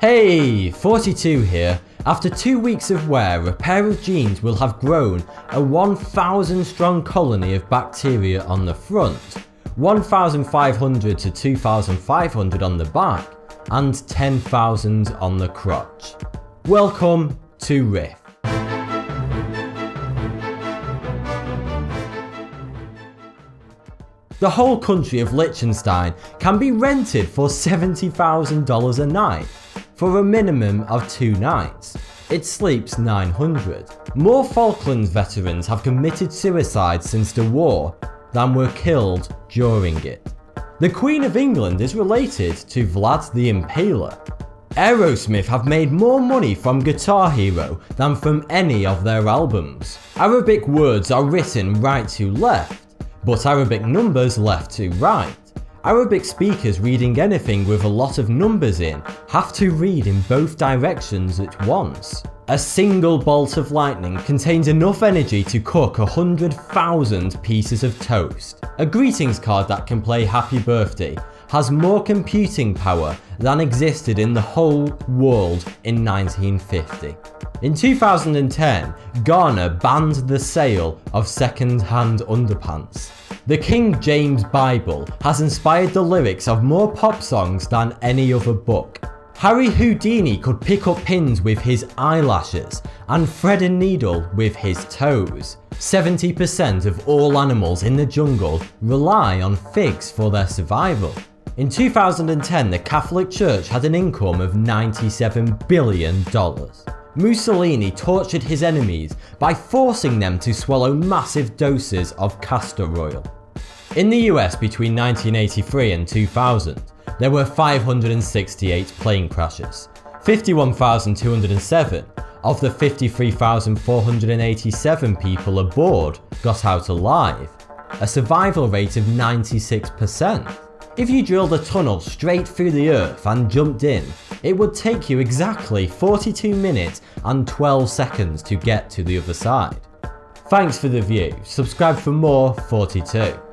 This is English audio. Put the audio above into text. Hey, 42 here. After 2 weeks of wear, a pair of jeans will have grown a 1,000 strong colony of bacteria on the front, 1,500 to 2,500 on the back, and 10,000 on the crotch. Welcome to Riff. The whole country of Liechtenstein can be rented for $70,000 a night, for a minimum of 2 nights. It sleeps 900. More Falklands veterans have committed suicide since the war than were killed during it. The Queen of England is related to Vlad the Impaler. Aerosmith have made more money from Guitar Hero than from any of their albums. Arabic words are written right to left, but Arabic numbers left to right. Arabic speakers reading anything with a lot of numbers in have to read in both directions at once. A single bolt of lightning contains enough energy to cook 100,000 pieces of toast. A greetings card that can play Happy Birthday has more computing power than existed in the whole world in 1950. In 2010, Ghana banned the sale of second-hand underpants. The King James Bible has inspired the lyrics of more pop songs than any other book. Harry Houdini could pick up pins with his eyelashes and thread a needle with his toes. 70% of all animals in the jungle rely on figs for their survival. In 2010, the Catholic Church had an income of $97 billion. Mussolini tortured his enemies by forcing them to swallow massive doses of castor oil. In the US between 1983 and 2000, there were 568 plane crashes. 51,207 of the 53,487 people aboard got out alive, a survival rate of 96%. If you drilled a tunnel straight through the earth and jumped in, it would take you exactly 42 minutes and 12 seconds to get to the other side. Thanks for the view, subscribe for more 42.